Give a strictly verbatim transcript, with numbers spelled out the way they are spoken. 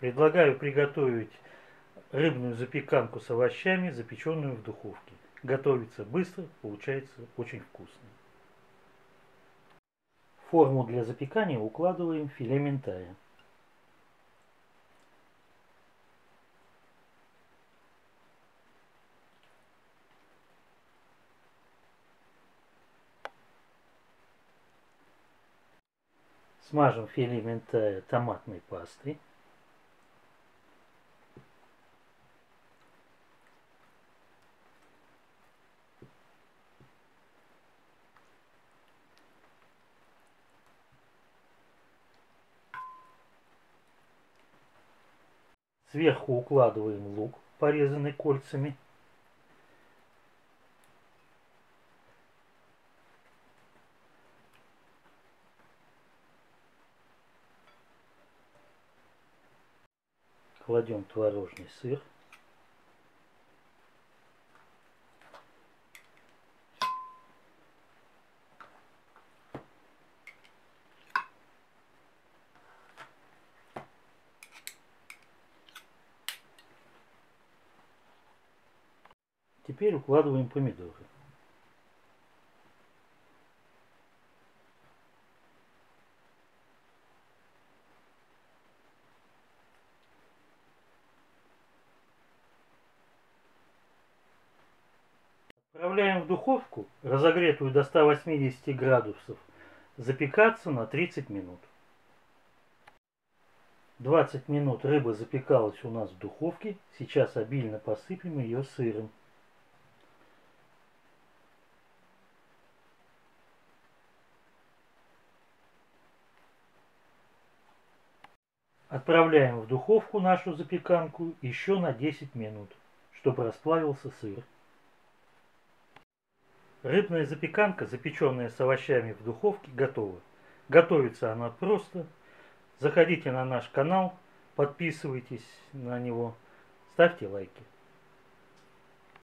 Предлагаю приготовить рыбную запеканку с овощами, запеченную в духовке. Готовится быстро, получается очень вкусно. В форму для запекания укладываем филе минтая. Смажем филе минтая томатной пастой. Сверху укладываем лук, порезанный кольцами. Кладем творожный сыр. Теперь укладываем помидоры. Отправляем в духовку, разогретую до ста восьмидесяти градусов, запекаться на тридцать минут. двадцать минут рыба запекалась у нас в духовке, сейчас обильно посыпем ее сыром. Отправляем в духовку нашу запеканку еще на десять минут, чтобы расплавился сыр. Рыбная запеканка, запеченная с овощами в духовке, готова. Готовится она просто. Заходите на наш канал, подписывайтесь на него, ставьте лайки.